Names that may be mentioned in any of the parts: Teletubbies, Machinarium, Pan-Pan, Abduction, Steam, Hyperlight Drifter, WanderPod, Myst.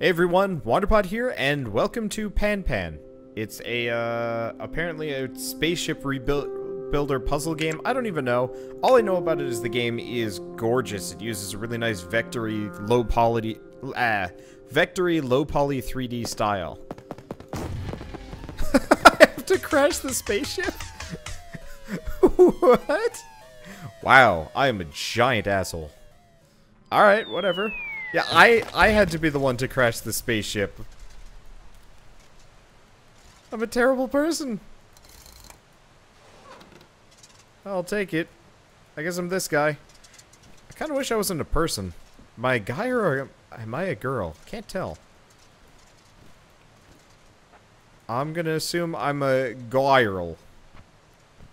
Hey everyone, WanderPod here, and welcome to Pan-Pan. It's apparently a spaceship builder puzzle game. I don't even know. All I know about it is the game is gorgeous. It uses a really nice vectory low poly 3D style. I have to crash the spaceship? What? Wow, I am a giant asshole. Alright, whatever. Yeah, I had to be the one to crash the spaceship. I'm a terrible person. I'll take it. I guess I'm this guy. I kind of wish I wasn't a person. Am I a guy or am I a girl? Can't tell. I'm gonna assume I'm a guy-rel.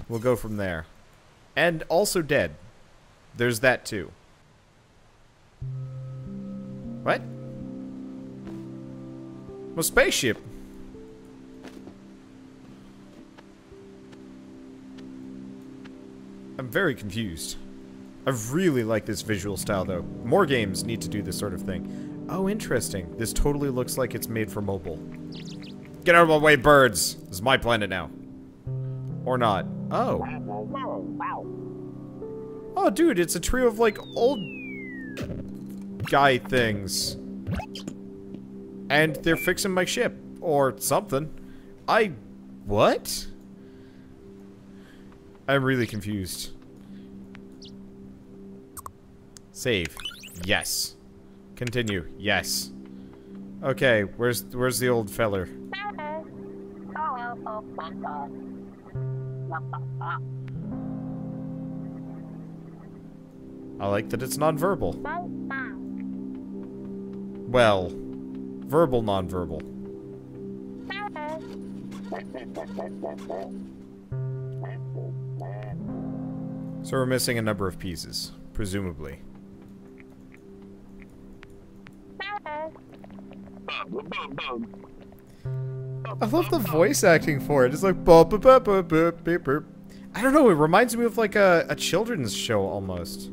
We'll go from there. And also dead. There's that too. What? My spaceship. I'm very confused. I really like this visual style though. More games need to do this sort of thing. Oh, interesting. This totally looks like it's made for mobile. Get out of my way, birds! This is my planet now. Or not. Oh. Oh, dude, it's a trio of like old guy things. And they're fixing my ship. Or something. What? I'm really confused. Save. Yes. Continue. Yes. Okay, where's the old feller? I like that it's non-verbal. Well, verbal, non-verbal. So we're missing a number of pieces, presumably. I love the voice acting for it. It's like I don't know, it reminds me of like a children's show almost.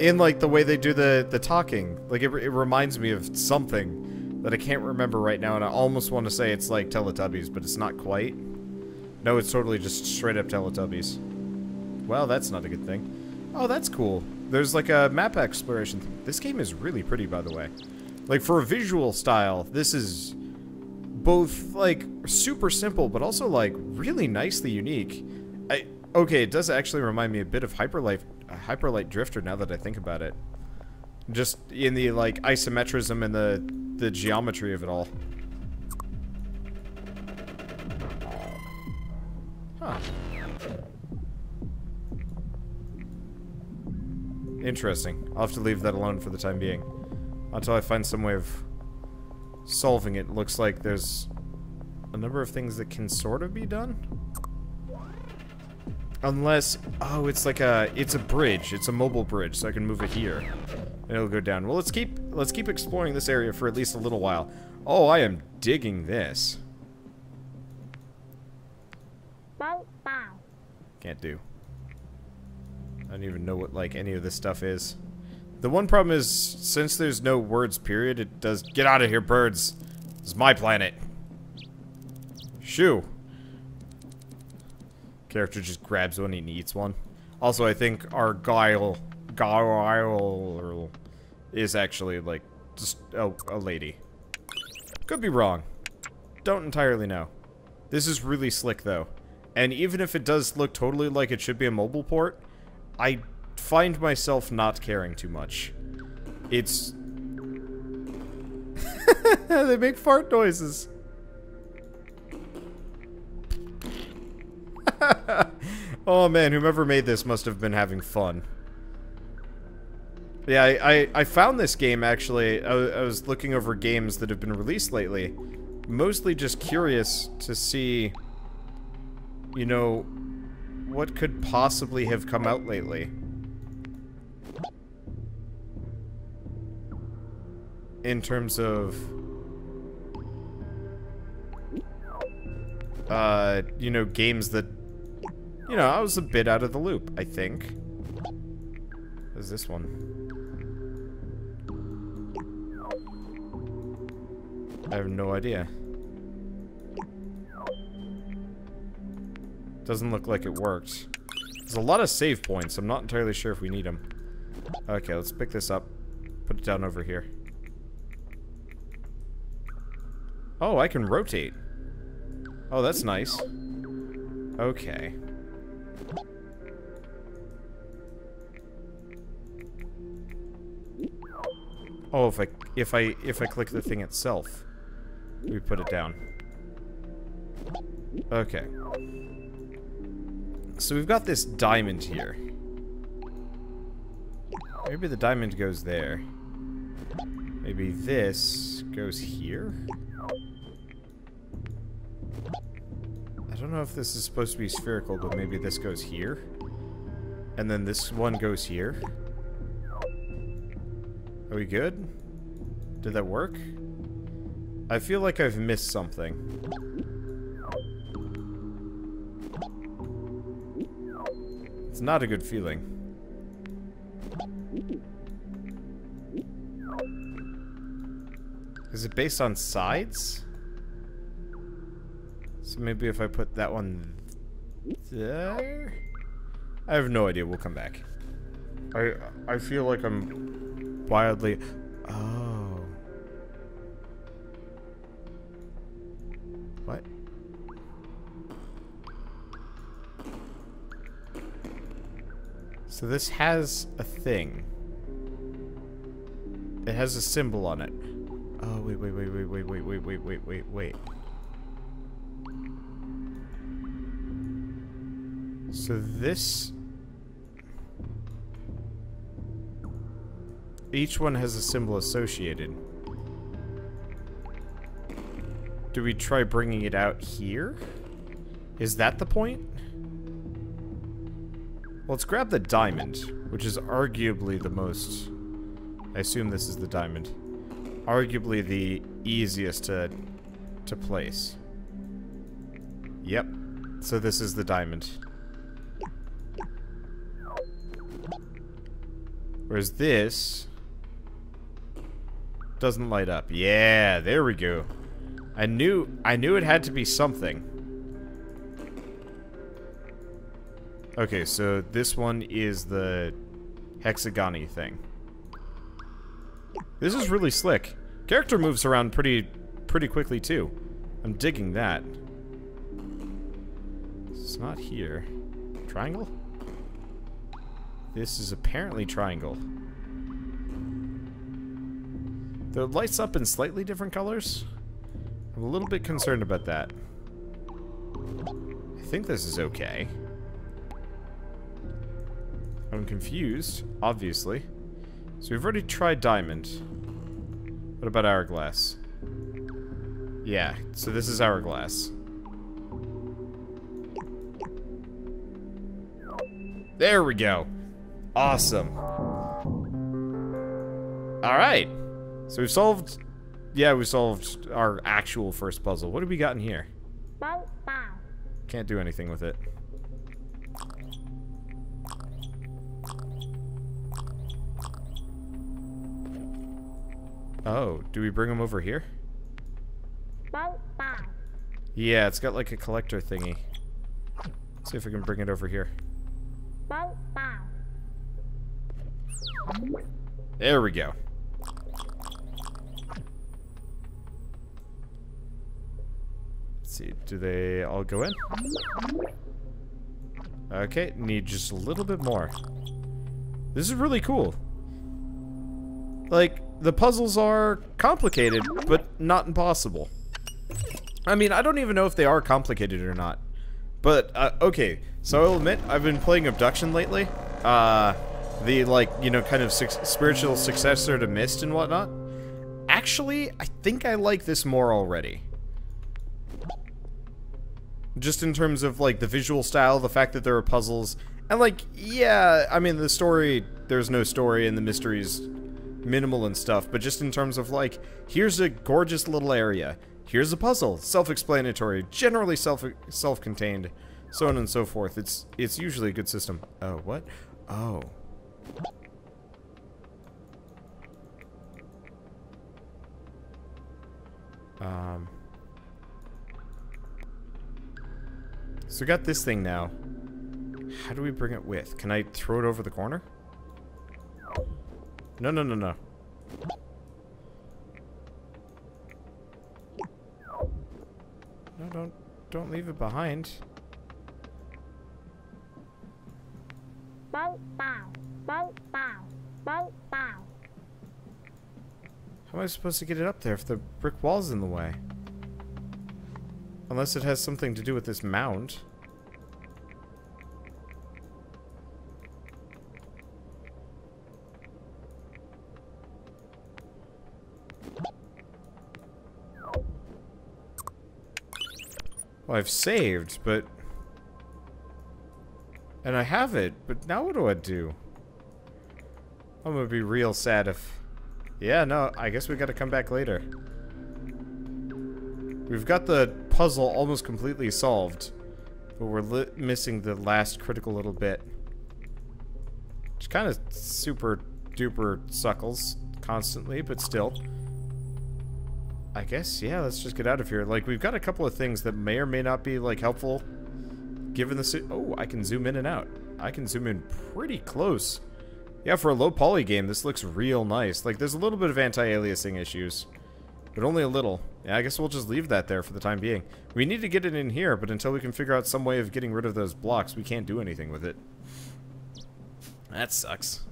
In like the way they do the talking, like it reminds me of something that I can't remember right now, and I almost want to say it's like Teletubbies, but it's not quite. No, it's totally just straight up Teletubbies. Well, that's not a good thing. Oh, that's cool. There's like a map exploration thing. This game is really pretty, by the way. Like for a visual style, this is both like super simple, but also like really nicely unique. Okay, it does actually remind me a bit of Hyperlight Drifter, now that I think about it. Just in the, like, isometrism and the geometry of it all. Huh. Interesting. I'll have to leave that alone for the time being. Until I find some way of solving it. Looks like there's a number of things that can sort of be done. Unless, oh, it's like it's a bridge. It's a mobile bridge, so I can move it here. And it'll go down. Well, let's keep exploring this area for at least a little while. Oh, I am digging this. Can't do. I don't even know what, like, any of this stuff is. The one problem is, since there's no words period, it does- Get out of here, birds! This is my planet. Shoo. Character just grabs one and eats one. Also, I think our Guile is actually like just a lady. Could be wrong. Don't entirely know. This is really slick though. And even if it does look totally like it should be a mobile port, I find myself not caring too much. It's... They make fart noises. Oh man, whomever made this must have been having fun. Yeah, I found this game actually. I was looking over games that have been released lately. Mostly just curious to see, you know, what could possibly have come out lately. In terms of... you know, games that... You know, I was a bit out of the loop, I think. What is this one? I have no idea. Doesn't look like it worked. There's a lot of save points. I'm not entirely sure if we need them. Okay, let's pick this up. Put it down over here. Oh, I can rotate. Oh, that's nice. Okay. Oh, if I click the thing itself, we put it down. Okay. So we've got this diamond here. Maybe the diamond goes there. Maybe this goes here? I don't know if this is supposed to be spherical, but maybe this goes here. And then this one goes here. Are we good? Did that work? I feel like I've missed something. It's not a good feeling. Is it based on sides? So maybe if I put that one there? I have no idea. We'll come back. I feel like I'm wildly... Oh. What? So this has a thing. It has a symbol on it. Oh, wait. So this... Each one has a symbol associated. Do we try bringing it out here? Is that the point? Let's grab the diamond, which is arguably the most... I assume this is the diamond. Arguably the easiest to place. Yep. So this is the diamond. Whereas this... doesn't light up. Yeah, there we go. I knew it had to be something. Okay, so this one is the hexagon-y thing. This is really slick. Character moves around pretty quickly too. I'm digging that. It's not here. Triangle? This is apparently triangle. Though it lights up in slightly different colors. I'm a little bit concerned about that. I think this is okay. I'm confused, obviously. So we've already tried diamond. What about hourglass? Yeah, so this is hourglass. There we go. Awesome. Alright. So we've solved... Yeah, we solved our actual first puzzle. What have we got in here? Can't do anything with it. Oh, do we bring them over here? Yeah, it's got like a collector thingy. Let's see if we can bring it over here. There we go. Let's see, do they all go in? Okay, need just a little bit more. This is really cool. Like... The puzzles are complicated, but not impossible. I mean, I don't even know if they are complicated or not. But, okay. So I'll admit, I've been playing Abduction lately. The, like, you know, kind of spiritual successor to Myst and whatnot. Actually, I think I like this more already. Just in terms of, like, the visual style, the fact that there are puzzles. And, like, yeah, I mean, the story, there's no story and the mysteries... minimal and stuff, but just in terms of like, here's a gorgeous little area, here's a puzzle, self-explanatory, generally self-contained, so on and so forth. It's usually a good system. Oh, what? Oh. So we got this thing now. How do we bring it with? Can I throw it over the corner? No, no, no, no. No, don't leave it behind. Bow, bow, bow, bow, bow, bow. How am I supposed to get it up there if the brick wall's in the way? Unless it has something to do with this mound. Well, I've saved, but... And I have it, but now what do I do? I'm gonna be real sad if... Yeah, no, I guess we gotta come back later. We've got the puzzle almost completely solved, but we're missing the last critical little bit. Which kinda super duper suckles constantly, but still. I guess, yeah, let's just get out of here. Like, we've got a couple of things that may or may not be, like, helpful given the... Oh, I can zoom in and out. I can zoom in pretty close. Yeah, for a low poly game, this looks real nice. Like, there's a little bit of anti-aliasing issues, but only a little. Yeah, I guess we'll just leave that there for the time being. We need to get it in here, but until we can figure out some way of getting rid of those blocks, we can't do anything with it. That sucks.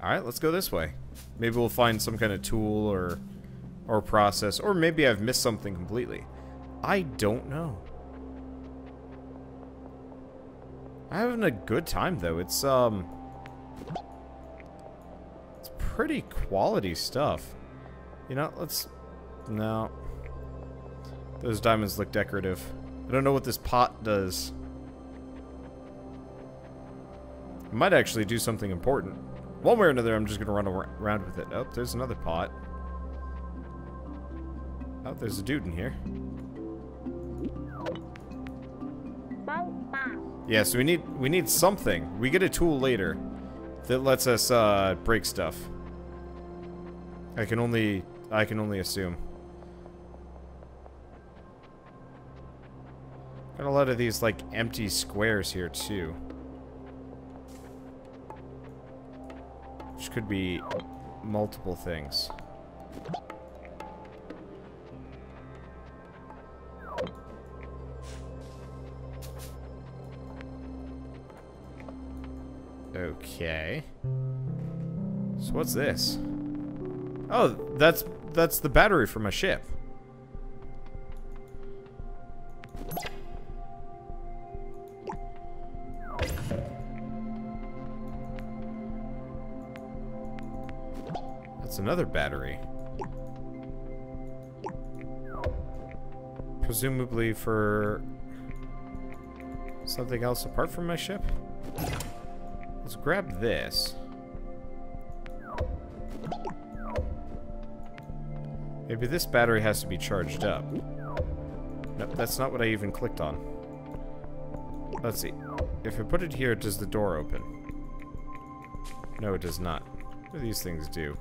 Alright, let's go this way. Maybe we'll find some kind of tool or process, or maybe I've missed something completely. I don't know. I'm having a good time though. It's pretty quality stuff. You know, let's... No. Those diamonds look decorative. I don't know what this pot does. It might actually do something important. One way or another, I'm just gonna run around with it. Oh, there's another pot. Oh, there's a dude in here. Yeah, so we need something. We get a tool later that lets us break stuff. I can only assume. Got a lot of these like empty squares here too, which could be multiple things. Okay. So what's this? Oh, that's the battery for my ship. That's another battery. Presumably for something else apart from my ship? Let's grab this. Maybe this battery has to be charged up. Nope, that's not what I even clicked on. Let's see. If I put it here, does the door open? No, it does not. What do these things do?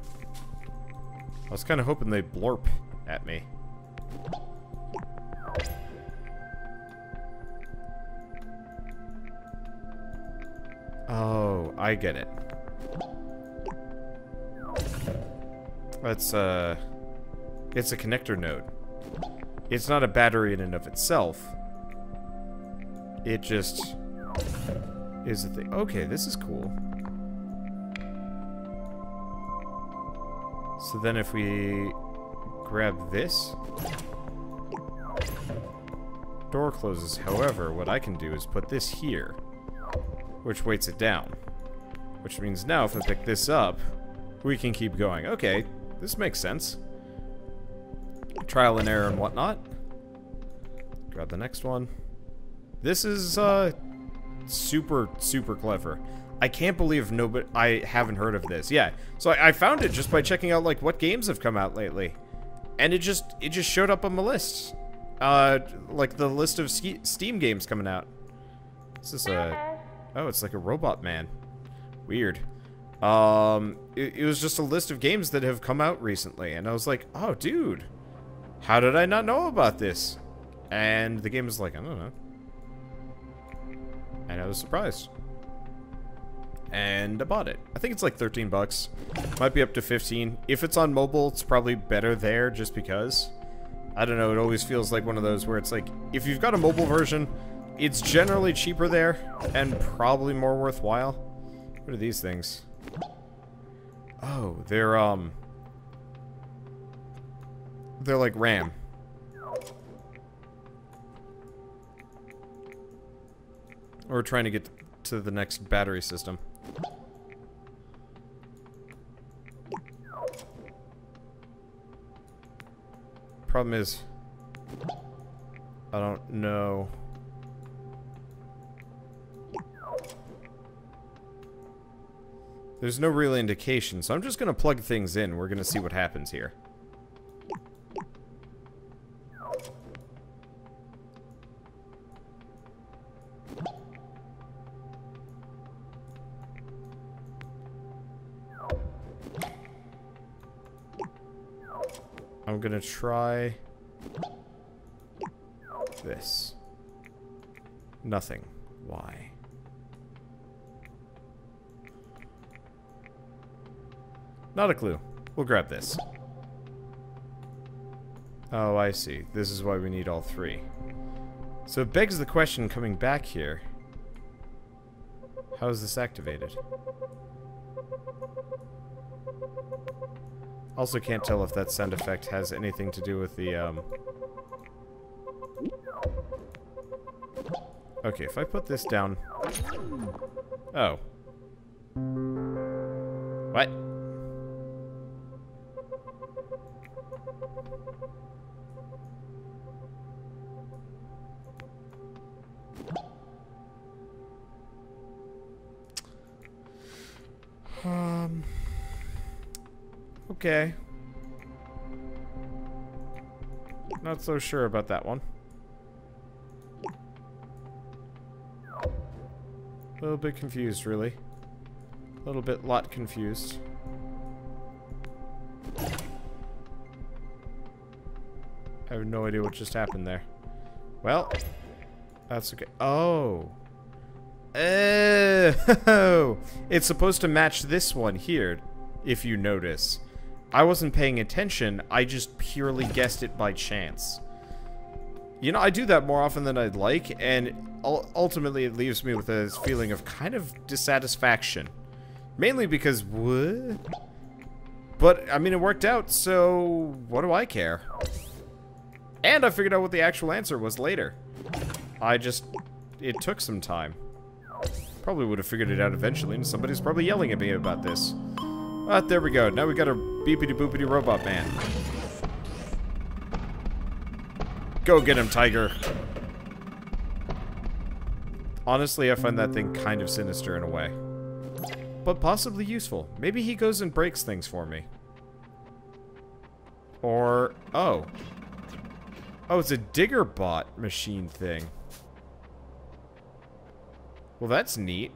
I was kind of hoping they'd blorp at me. Oh, I get it. That's it's a connector node. It's not a battery in and of itself. It just is a thing. Okay, this is cool. So then if we grab this, door closes. However, what I can do is put this here, which weights it down. Which means now if I pick this up, we can keep going. Okay, this makes sense. Trial and error and whatnot. Grab the next one. This is super, super clever. I can't believe nobody... I haven't heard of this. Yeah, so I found it just by checking out like what games have come out lately. And it just showed up on the list. Like the list of Steam games coming out. This is a... Oh, it's like a robot man. Weird. It was just a list of games that have come out recently, and I was like, oh, dude. How did I not know about this? And the game is like, I don't know. And I was surprised. And I bought it. I think it's like 13 bucks. Might be up to 15. If it's on mobile, it's probably better there just because. I don't know, it always feels like one of those where it's like, if you've got a mobile version, it's generally cheaper there and probably more worthwhile. What are these things? Oh, they're like RAM. We're trying to get to the next battery system. Problem is, I don't know. There's no real indication, so I'm just gonna plug things in. We're gonna see what happens here. I'm gonna try this. Nothing. Why? Not a clue. We'll grab this. Oh, I see. This is why we need all three. So it begs the question, coming back here, how is this activated? Also can't tell if that sound effect has anything to do with the, Okay, if I put this down... Oh. What? Okay. Not so sure about that one. A little bit confused, really. A little bit lot confused. I have no idea what just happened there. Well, that's okay. Oh. Oh. It's supposed to match this one here, if you notice. I wasn't paying attention, I just purely guessed it by chance. You know, I do that more often than I'd like, and ultimately it leaves me with a feeling of kind of dissatisfaction. Mainly because, what? But, I mean, it worked out, so what do I care? And I figured out what the actual answer was later. I just... it took some time. Probably would have figured it out eventually, and somebody's probably yelling at me about this. But there we go. Now we got our beepity-boopity robot man. Go get him, tiger. Honestly, I find that thing kind of sinister in a way. But possibly useful. Maybe he goes and breaks things for me. Or... oh. Oh, it's a digger bot machine thing. Well, that's neat.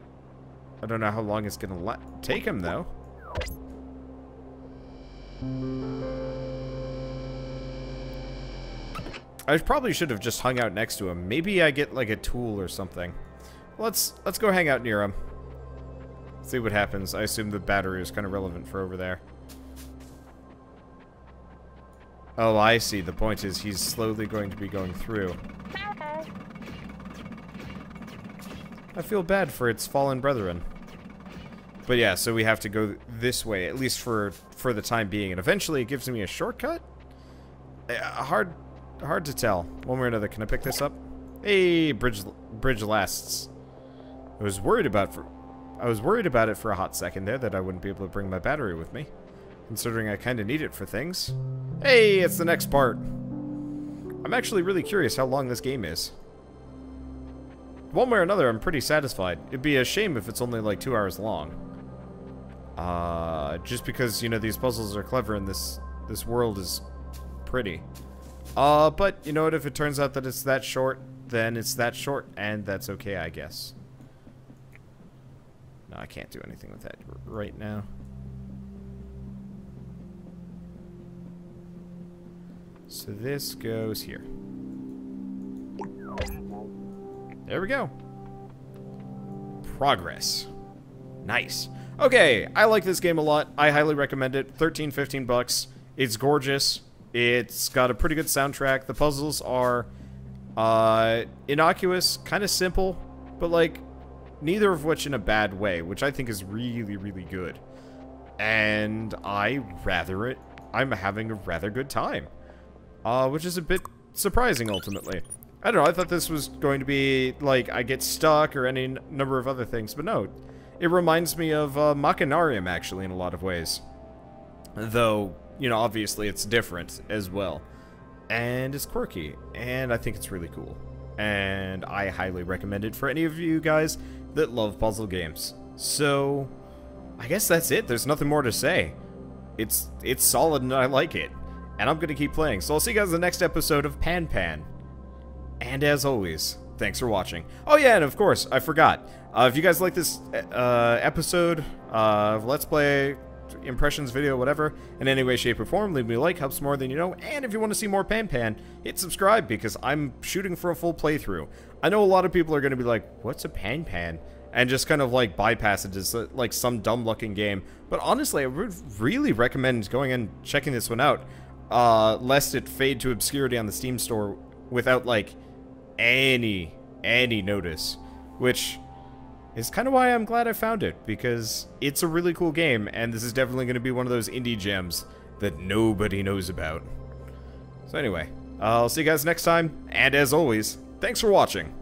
I don't know how long it's going to take him, though. I probably should have just hung out next to him. Maybe I get like a tool or something. Let's go hang out near him. See what happens. I assume the battery is kind of relevant for over there. Oh, I see. The point is he's slowly going to be going through. I feel bad for its fallen brethren. But yeah, so we have to go this way, at least for the time being. And eventually it gives me a shortcut? Hard to tell. One way or another. Can I pick this up? Hey, bridge lasts. I was worried about it for a hot second there, that I wouldn't be able to bring my battery with me. Considering I kind of need it for things. Hey, it's the next part. I'm actually really curious how long this game is. One way or another, I'm pretty satisfied. It'd be a shame if it's only like 2 hours long. Just because, you know, these puzzles are clever and this world is pretty. But, you know what, if it turns out that it's that short, then it's that short, and that's okay, I guess. No, I can't do anything with that right now. So this goes here. There we go. Progress. Nice. Okay, I like this game a lot. I highly recommend it. $13, $15. It's gorgeous. It's got a pretty good soundtrack. The puzzles are innocuous, kind of simple, but like neither of which in a bad way, which I think is really, really good. And I'm having a rather good time, which is a bit surprising ultimately. I don't know, I thought this was going to be like I get stuck or any number of other things, but no. It reminds me of Machinarium actually in a lot of ways. Though, you know, obviously it's different as well. And it's quirky, and I think it's really cool. And I highly recommend it for any of you guys that love puzzle games. So, I guess that's it. There's nothing more to say. It's solid and I like it. And I'm going to keep playing. So I'll see you guys in the next episode of Pan-Pan. And as always, thanks for watching. Oh yeah, and of course, I forgot. If you guys like this episode of Let's Play, impressions, video, whatever, in any way, shape, or form, leave me a like, helps more than you know. And if you want to see more Pan-Pan, hit subscribe, because I'm shooting for a full playthrough. I know a lot of people are going to be like, what's a Pan-Pan? And just kind of like bypass it as like some dumb looking game. But honestly, I would really recommend going and checking this one out, lest it fade to obscurity on the Steam store without like any notice, which is kind of why I'm glad I found it, because it's a really cool game, and this is definitely going to be one of those indie gems that nobody knows about. So anyway, I'll see you guys next time, and as always, thanks for watching.